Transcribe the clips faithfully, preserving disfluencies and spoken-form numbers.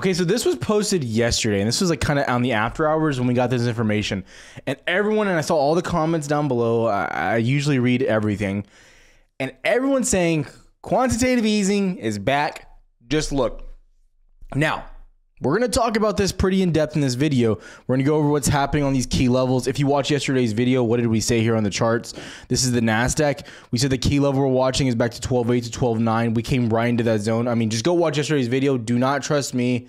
Okay, so this was posted yesterday, and this was like kind of on the after hours when we got this information. And everyone, and I saw all the comments down below, I, I usually read everything. And everyone's saying quantitative easing is back, just look. Now, we're gonna talk about this pretty in depth in this video. We're gonna go over what's happening on these key levels. If you watched yesterday's video, what did we say here on the charts? This is the NASDAQ. We said the key level we're watching is back to twelve eight to twelve nine. We came right into that zone. I mean, just go watch yesterday's video. Do not trust me.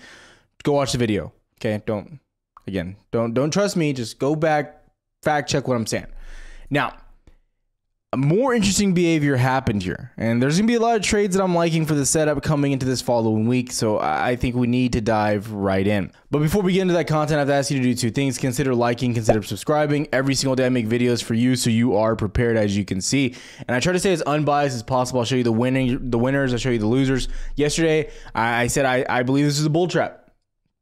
Go watch the video, okay? Don't, again, don't, don't trust me. Just go back, fact check what I'm saying. Now, more interesting behavior happened here, and there's gonna be a lot of trades that I'm liking for the setup coming into this following week, so I think we need to dive right in. But before we get into that content, I've asked you to do two things. Consider liking, consider subscribing. Every single day I make videos for you, so you are prepared, as you can see, and I try to stay as unbiased as possible. I'll show you the winning the winners, I'll show you the losers. Yesterday I said I, I believe this is a bull trap.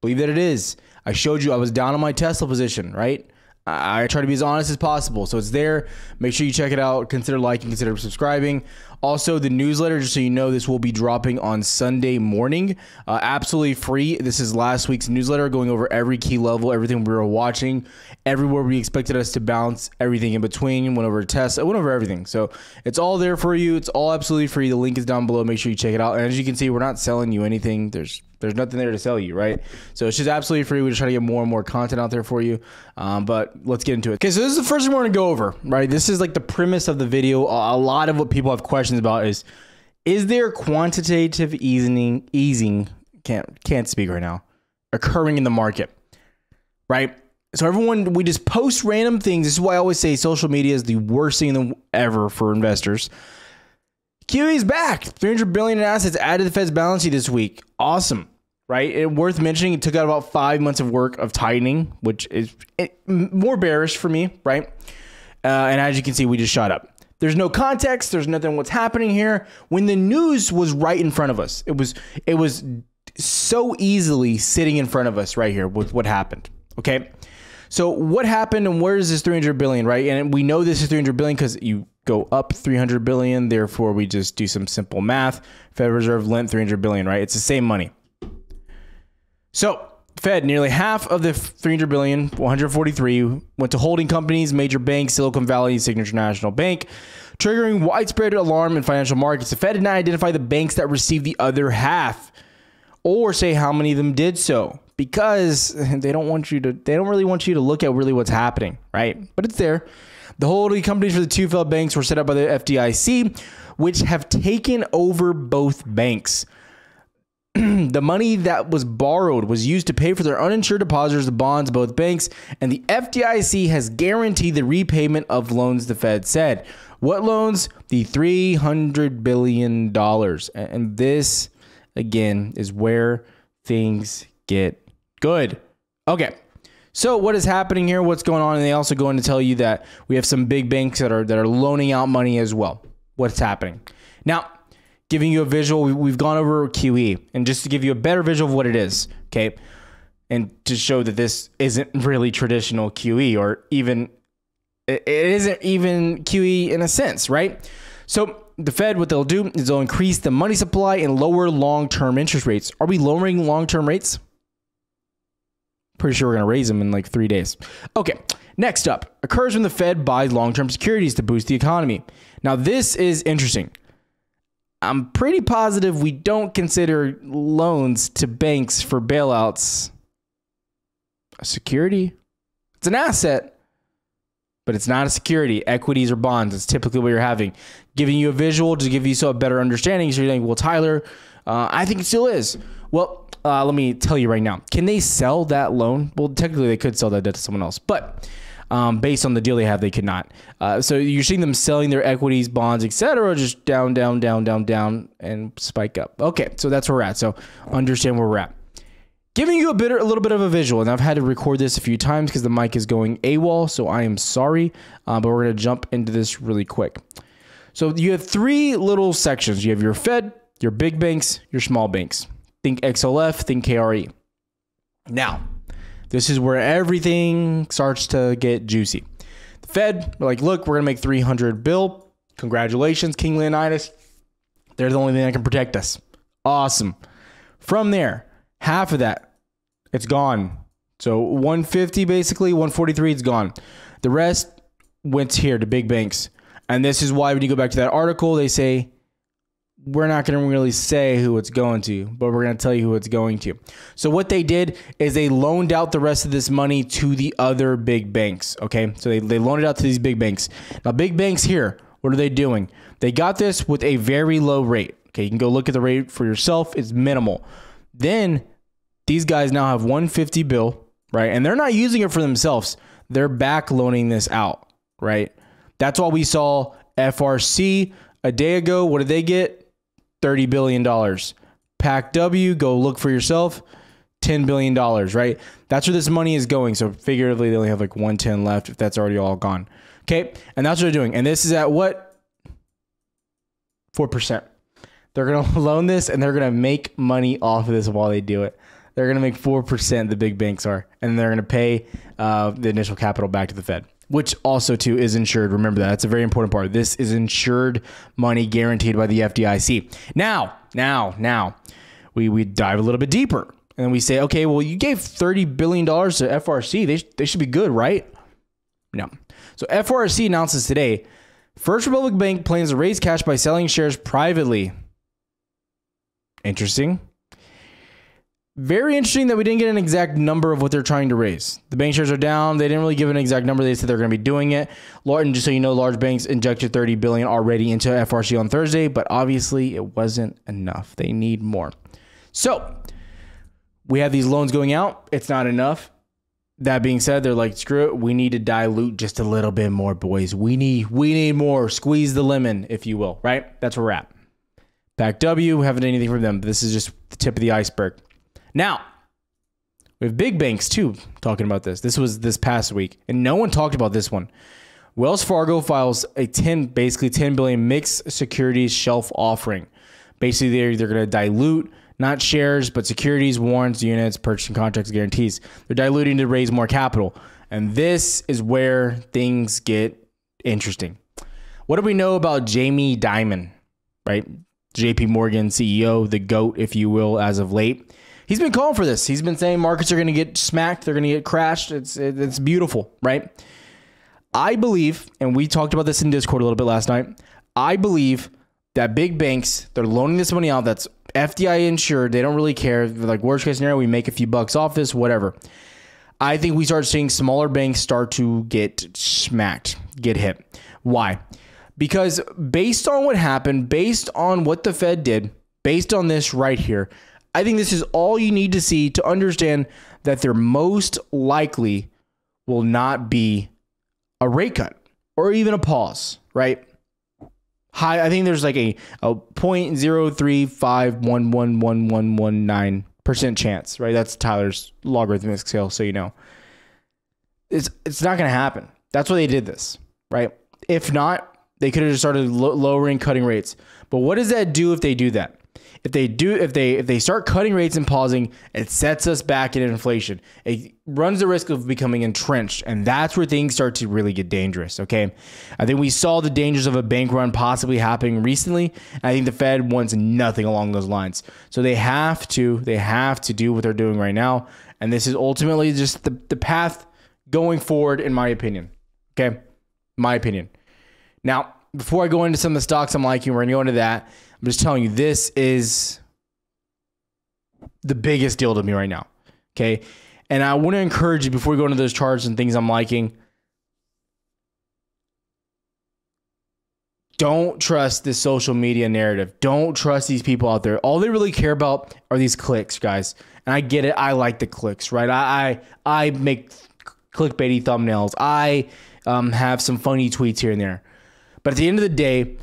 Believe that it is. I showed you I was down on my Tesla position, right? I try to be as honest as possible. So it's there. Make sure you check it out. Consider liking, consider subscribing. Also, the newsletter, just so you know, this will be dropping on Sunday morning. Uh, absolutely free. This is last week's newsletter going over every key level, everything we were watching, everywhere we expected us to bounce, everything in between, went over tests, I went over everything. So it's all there for you. It's all absolutely free. The link is down below. Make sure you check it out. And as you can see, we're not selling you anything. There's There's nothing there to sell you, right? So it's just absolutely free. We're just trying to get more and more content out there for you. Um, but let's get into it. Okay, so this is the first thing we're gonna go over, right? This is like the premise of the video. A lot of what people have questions about is, is there quantitative easing, easing can't, can't speak right now, occurring in the market, right? So everyone, we just post random things. This is why I always say social media is the worst thing ever for investors. Q E is back. three hundred billion in assets added to the Fed's balance sheet this week. Awesome, right? It, worth mentioning, it took out about five months of work of tightening, which is it, more bearish for me, right? Uh, and as you can see, we just shot up. There's no context. There's nothing what's happening here. When the news was right in front of us, it was it was so easily sitting in front of us right here with what happened. Okay, so what happened and where is this three hundred billion, right? And we know this is three hundred billion because you go up three hundred billion, therefore we just do some simple math. Fed Reserve lent three hundred billion, right? It's the same money. So Fed, nearly half of the three hundred billion, one hundred forty-three, went to holding companies, major banks, Silicon Valley, Signature National Bank, triggering widespread alarm in financial markets. The Fed did not identify the banks that received the other half or say how many of them did so, because they don't want you to, they don't really want you to look at really what's happening, right? But it's there. The holding companies for the two failed banks were set up by the F D I C, which have taken over both banks. The money that was borrowed was used to pay for their uninsured depositors, the bonds, both banks, and the F D I C has guaranteed the repayment of loans, the Fed said. What loans? The three hundred billion dollars. And this, again, is where things get good. Okay. So what is happening here? What's going on? And they also go in to tell you that we have some big banks that are that are loaning out money as well. What's happening? Now, giving you a visual, we've gone over Q E, and just to give you a better visual of what it is, okay, and to show that this isn't really traditional Q E, or even it isn't even Q E in a sense, right? So the Fed, what they'll do is they'll increase the money supply and lower long-term interest rates. Are we lowering long-term rates? Pretty sure we're going to raise them in like three days. Okay, next up, occurs when the Fed buys long-term securities to boost the economy. Now, this is interesting. I'm pretty positive we don't consider loans to banks for bailouts a security. It's an asset, but it's not a security. Equities or bonds is typically what you're having. Giving you a visual to give you so a better understanding. So you're like, well, Tyler, uh, I think it still is. Well, Uh, let me tell you right now, can they sell that loan? Well, technically they could sell that debt to someone else, but um, based on the deal they have, they could not. Uh, so you're seeing them selling their equities, bonds, et cetera, just down, down, down, down, down, and spike up. Okay, so that's where we're at. So understand where we're at. Giving you a, bit, a little bit of a visual, and I've had to record this a few times because the mic is going AWOL, so I am sorry, uh, but we're going to jump into this really quick. So you have three little sections. You have your Fed, your big banks, your small banks. Think X L F, think K R E. Now, this is where everything starts to get juicy. The Fed, we're like, look, we're going to make three hundred bill. Congratulations, King Leonidas. They're the only thing that can protect us. Awesome. From there, half of that, it's gone. So one fifty basically, one forty-three, it's gone. The rest went here to big banks. And this is why when you go back to that article, they say, we're not going to really say who it's going to, but we're going to tell you who it's going to. So what they did is they loaned out the rest of this money to the other big banks. Okay. So they, they loaned it out to these big banks. Now big banks here, what are they doing? They got this with a very low rate. Okay. You can go look at the rate for yourself. It's minimal. Then these guys now have one fifty bill, right? And they're not using it for themselves. They're back loaning this out, right? That's why we saw F R C a day ago. What did they get? thirty billion dollars. PacW, go look for yourself, ten billion dollars, right? That's where this money is going. So figuratively, they only have like one ten left if that's already all gone. Okay, and that's what they're doing. And this is at what? four percent. They're going to loan this and they're going to make money off of this while they do it. They're going to make four percent, the big banks are, and they're going to pay uh, the initial capital back to the Fed, which also too is insured. Remember that. That's a very important part. This is insured money guaranteed by the F D I C. Now, now, now we, we dive a little bit deeper and then we say, okay, well, you gave thirty billion dollars to F R C. They, they should be good, right? No. So F R C announces today, First Republic Bank plans to raise cash by selling shares privately. Interesting. Very interesting that we didn't get an exact number of what they're trying to raise. The bank shares are down. They didn't really give an exact number. They said they're going to be doing it. Lawton, just so you know, large banks injected thirty billion dollars already into F R C on Thursday, but obviously it wasn't enough. They need more. So we have these loans going out. It's not enough. That being said, they're like, screw it. We need to dilute just a little bit more, boys. We need, we need more. Squeeze the lemon, if you will, right? That's where we're at. PacW, haven't anything from them. But this is just the tip of the iceberg. Now, we have big banks, too, talking about this. This was this past week, and no one talked about this one. Wells Fargo files a ten, basically ten billion dollars mixed securities shelf offering. Basically, they're, they're going to dilute, not shares, but securities, warrants, units, purchasing contracts, guarantees. They're diluting to raise more capital. And this is where things get interesting. What do we know about Jamie Dimon, right? J P Morgan C E O, the GOAT, if you will, as of late. He's been calling for this. He's been saying markets are going to get smacked. They're going to get crashed. It's it's beautiful, right? I believe, and we talked about this in Discord a little bit last night, I believe that big banks, they're loaning this money out that's F D I C insured. They don't really care. They're like, worst case scenario, we make a few bucks off this, whatever. I think we start seeing smaller banks start to get smacked, get hit. Why? Because based on what happened, based on what the Fed did, based on this right here, I think this is all you need to see to understand that there most likely will not be a rate cut or even a pause, right? High, I think there's like a, a zero point zero three five one one one one one nine percent chance, right? That's Tyler's logarithmic scale, so you know. It's, it's not going to happen. That's why they did this, right? If not, they could have just started lo- lowering cutting rates. But what does that do if they do that? If they do, if they if they start cutting rates and pausing, it sets us back in inflation. It runs the risk of becoming entrenched, and that's where things start to really get dangerous. Okay, I think we saw the dangers of a bank run possibly happening recently. I think the Fed wants nothing along those lines, so they have to they have to do what they're doing right now, and this is ultimately just the the path going forward, in my opinion. Okay, my opinion. Now, before I go into some of the stocks I'm liking, we're gonna go into that. I'm just telling you, this is the biggest deal to me right now, okay? And I want to encourage you, before we go into those charts and things I'm liking, don't trust this social media narrative. Don't trust these people out there. All they really care about are these clicks, guys. And I get it. I like the clicks, right? I I, I make clickbaity thumbnails. I um, have some funny tweets here and there. But at the end of the day,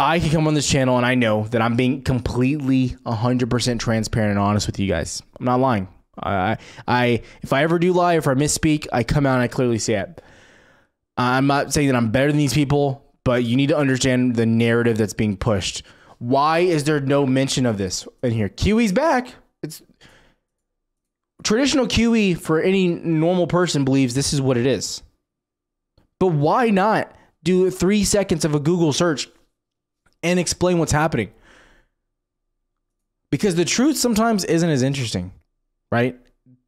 I can come on this channel and I know that I'm being completely one hundred percent transparent and honest with you guys. I'm not lying. I, I, if I ever do lie, if I misspeak, I come out and I clearly say it. I'm not saying that I'm better than these people, but you need to understand the narrative that's being pushed. Why is there no mention of this in here? Q E's back. It's traditional Q E for any normal person believes this is what it is. But why not do three seconds of a Google search and explain what's happening? Because the truth sometimes isn't as interesting. right?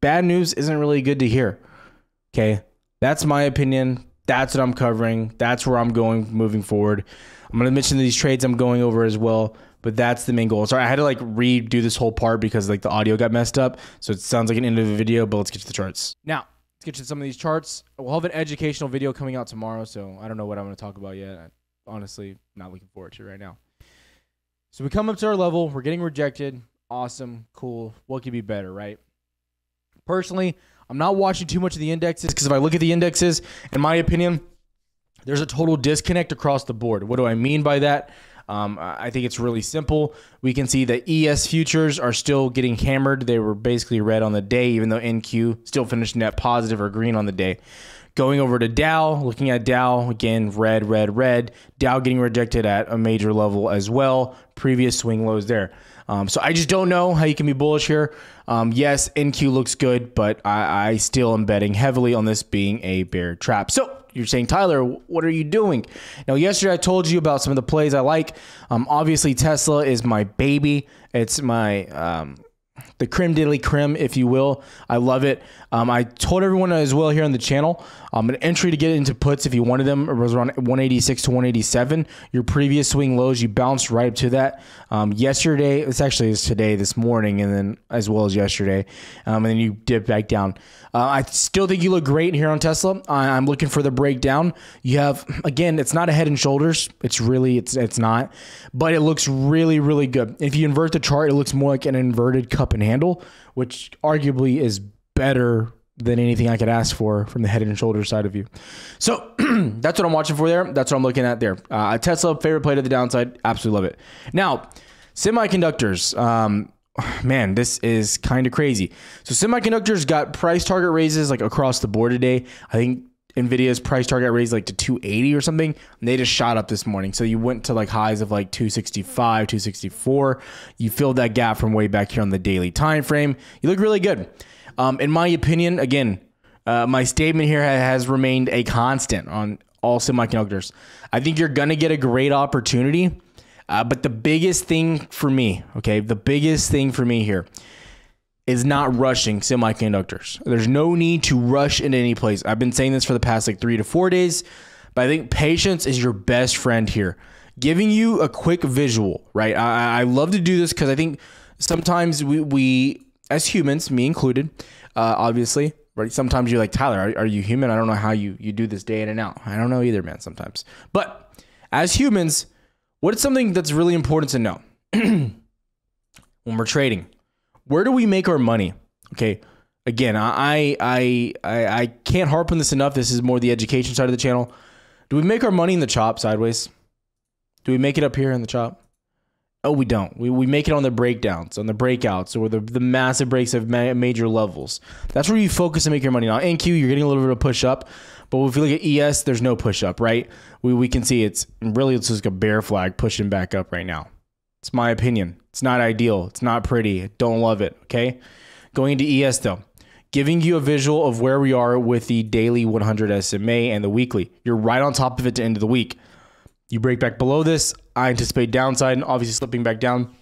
Bad news isn't really good to hear. Okay, that's my opinion. That's what I'm covering. That's where I'm going moving forward. I'm going to mention these trades I'm going over as well, but that's the main goal. Sorry, I had to like redo this whole part because like the audio got messed up. So it sounds like an end of the video, but let's get to the charts. Now, let's get to some of these charts. We'll have an educational video coming out tomorrow, so I don't know what I'm going to talk about yet. I'm honestly not looking forward to it right now. So we come up to our level. We're getting rejected. Awesome. Cool. What could be better, right? Personally, I'm not watching too much of the indexes because if I look at the indexes, in my opinion, there's a total disconnect across the board. What do I mean by that? Um, I think it's really simple. We can see that E S futures are still getting hammered. They were basically red on the day, even though N Q still finished net positive or green on the day. Going over to Dow, looking at Dow, again, red, red, red. Dow getting rejected at a major level as well. Previous swing lows there. Um, so I just don't know how you can be bullish here. Um, yes, N Q looks good, but I, I still am betting heavily on this being a bear trap. So you're saying, Tyler, what are you doing? Now, yesterday I told you about some of the plays I like. Um, obviously, Tesla is my baby. It's my... Um, the creme de la creme, if you will. I love it. Um, I told everyone as well here on the channel, um, an entry to get into puts if you wanted them. It was around one eighty-six to one eighty-seven. Your previous swing lows, you bounced right up to that. Um, yesterday, it's actually it's today, this morning, and then as well as yesterday. Um, and then you dip back down. Uh, I still think you look great here on Tesla. I, I'm looking for the breakdown. You have, again, it's not a head and shoulders. It's really, it's, it's not. But it looks really, really good. If you invert the chart, it looks more like an inverted cup and handle, which arguably is better than anything I could ask for from the head and shoulder side of you. So that's what I'm watching for there. That's what I'm looking at there. Uh, Tesla, favorite play to the downside. Absolutely love it. Now, semiconductors. Um, man, this is kind of crazy. So semiconductors got price target raises like across the board today. I think NVIDIA's price target raised like to two eighty or something. And they just shot up this morning. So you went to like highs of like two sixty-five, two sixty-four. You filled that gap from way back here on the daily time frame. You look really good. Um, in my opinion, again, uh, my statement here has remained a constant on all semiconductors. I think you're going to get a great opportunity. Uh, but the biggest thing for me, okay, the biggest thing for me here is not rushing semiconductors. There's no need to rush into any place. I've been saying this for the past like three to four days, but I think patience is your best friend here. Giving you a quick visual, right? I, I love to do this because I think sometimes we, we, as humans, me included, uh, obviously, right? Sometimes you're like, Tyler, are, are you human? I don't know how you, you do this day in and out. I don't know either, man, sometimes. But as humans, what is something that's really important to know when we're trading? Where do we make our money? Okay. Again, I, I I I can't harp on this enough. This is more the education side of the channel. Do we make our money in the chop sideways? Do we make it up here in the chop? Oh, we don't. We, we make it on the breakdowns, on the breakouts, or the, the massive breaks of ma major levels. That's where you focus and make your money. Now, N Q, you're getting a little bit of push up, but if you look at E S, there's no push up, right? We, we can see it's really it's just like a bear flag pushing back up right now. It's my opinion. It's not ideal. It's not pretty. Don't love it. Okay. Going into E S though, giving you a visual of where we are with the daily one hundred S M A and the weekly. You're right on top of it to end of the week. You break back below this. I anticipate downside and obviously slipping back down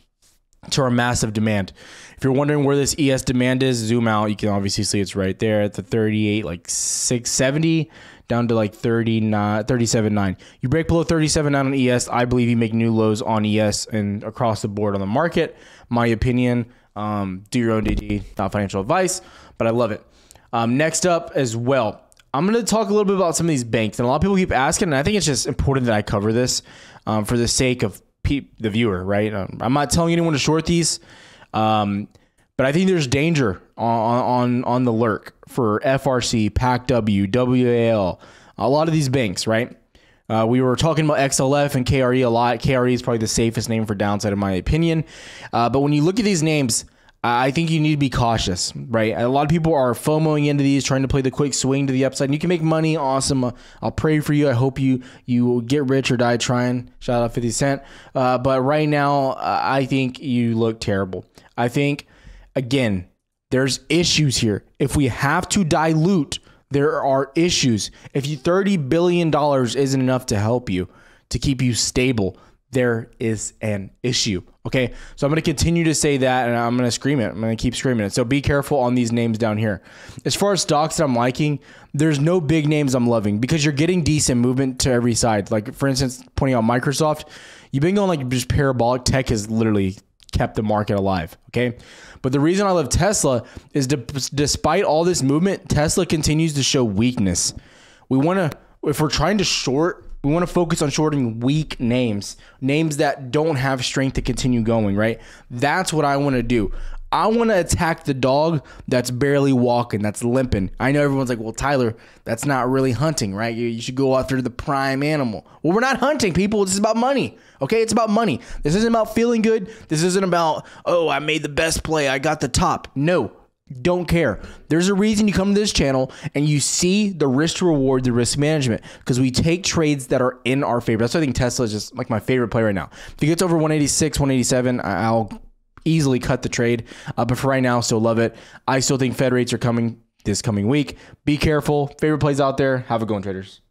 to our massive demand. If you're wondering where this E S demand is, zoom out. You can obviously see it's right there at the thirty-eight, like six seventy. Down to like thirty-nine, thirty-seven point nine. You break below thirty-seven point nine on E S. I believe you make new lows on E S and across the board on the market. My opinion, um, do your own D D, not financial advice, but I love it. Um, next up as well, I'm going to talk a little bit about some of these banks. And a lot of people keep asking, and I think it's just important that I cover this um, for the sake of pe the viewer, right? Um, I'm not telling anyone to short these, um, but I think there's danger on, on, on the lurk for F R C, PacW, W A L, a lot of these banks, right? Uh, we were talking about X L F and K R E a lot. K R E is probably the safest name for downside in my opinion. Uh, but when you look at these names, I think you need to be cautious, right? A lot of people are FOMOing into these, trying to play the quick swing to the upside. And you can make money. Awesome. I'll pray for you. I hope you you get rich or die trying. Shout out fifty cent. Uh, but right now, I think you look terrible. I think, again, there's issues here. If we have to dilute, there are issues. If you thirty billion dollars isn't enough to help you, to keep you stable, there is an issue. Okay, so I'm going to continue to say that, and I'm going to scream it. I'm going to keep screaming it. So be careful on these names down here. As far as stocks that I'm liking, there's no big names I'm loving because you're getting decent movement to every side. Like, for instance, pointing out Microsoft, you've been going like just parabolic. Tech has literally kept the market alive. Okay, but the reason I love Tesla is de despite all this movement, Tesla continues to show weakness. We want to, if we're trying to short, we want to focus on shorting weak names, names that don't have strength to continue going, right? That's what I want to do. I want to attack the dog that's barely walking, that's limping. I know everyone's like, well, Tyler, that's not really hunting, right? You, you should go after the prime animal. Well, we're not hunting, people. This is about money, okay? It's about money. This isn't about feeling good. This isn't about, oh, I made the best play. I got the top. No. Don't care. There's a reason you come to this channel and you see the risk to reward, the risk management, because we take trades that are in our favor. That's why I think Tesla is just like my favorite play right now. If he gets over one eighty-six, one eighty-seven, I'll easily cut the trade. Uh, but for right now, still love it. I still think Fed rates are coming this coming week. Be careful. Favorite plays out there. Have a good one, traders.